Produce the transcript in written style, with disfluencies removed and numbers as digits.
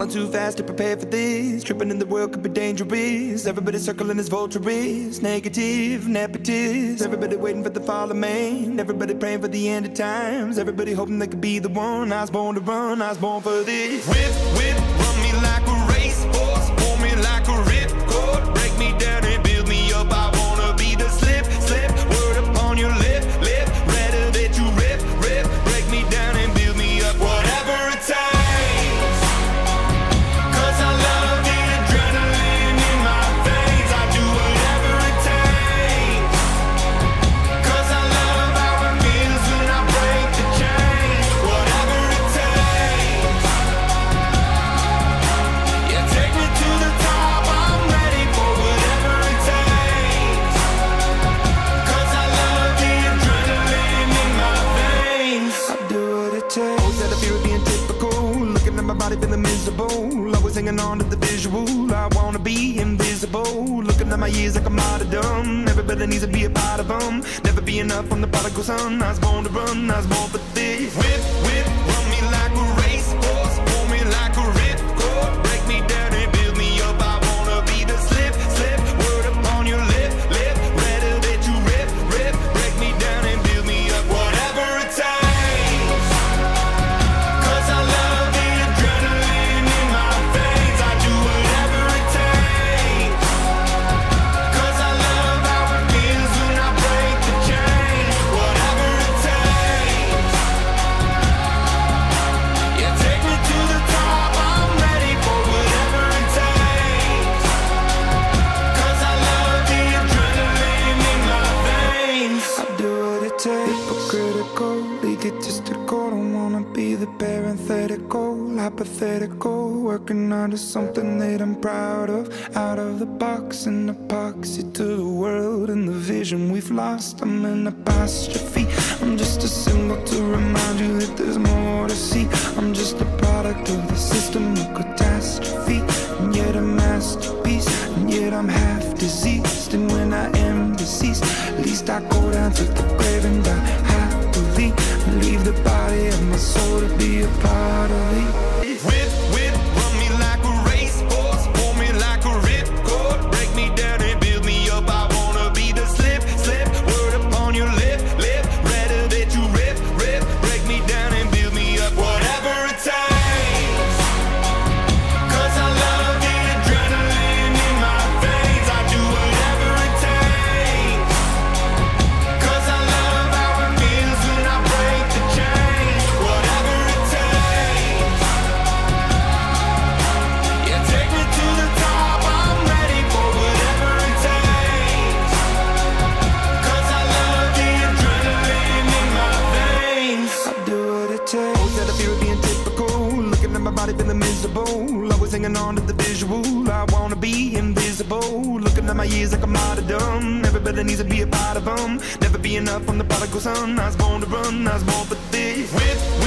Falling too fast to prepare for this. Tripping in the world could be dangerous. Everybody circling as vultures. Negative, nepotist. Everybody waiting for the fall of man. Everybody praying for the end of times. Everybody hoping they could be the one. I was born to run, I was born for this. Whip, run me like a racehorse. Pull me like a ripcord. Break me down and build me up. I wanna be the slip. Word upon your lip. Rather that you rip. Break me down and build me up. Whatever it takes. Feeling miserable, always hanging on to the visual. I wanna be invisible. Looking at my years like I'm out of dumb. Everybody needs to be a part of them. Never be enough from the prodigal son. I was born to run, I was born for this. Whip, run me like a racehorse. Pull me like a ripcord. Break me down and build me up. I wanna be the slip. Word upon your lip. Rather that you rip. Break me down and build me up. Whatever it takes. Hypocritical, egotistical, don't wanna be the parenthetical, hypothetical, working out of something that I'm proud of, out of the box, an epoxy to the world and the vision we've lost. I'm an apostrophe, I'm just a symbol to remind you that there's more to see. I'm just a product of the system of catastrophe, and yet a masterpiece, and yet I'm half diseased, and when I am deceased, at least I go down to the grave and die happily, and leave the body of my soul to be a part of it. Whip, run me like a racehorse, pull me like a ripcord, break me down and build me up. I wanna be the slip, word upon your lip, rather that you rip, break me down and build me up. Whatever it takes. Feeling miserable, always hanging on to the visual. I wanna be invisible. Looking at my years like I'm out of dumb. Everybody needs to be a part of them. Never be enough from the prodigal son. I was born to run, I was born for this. Whip.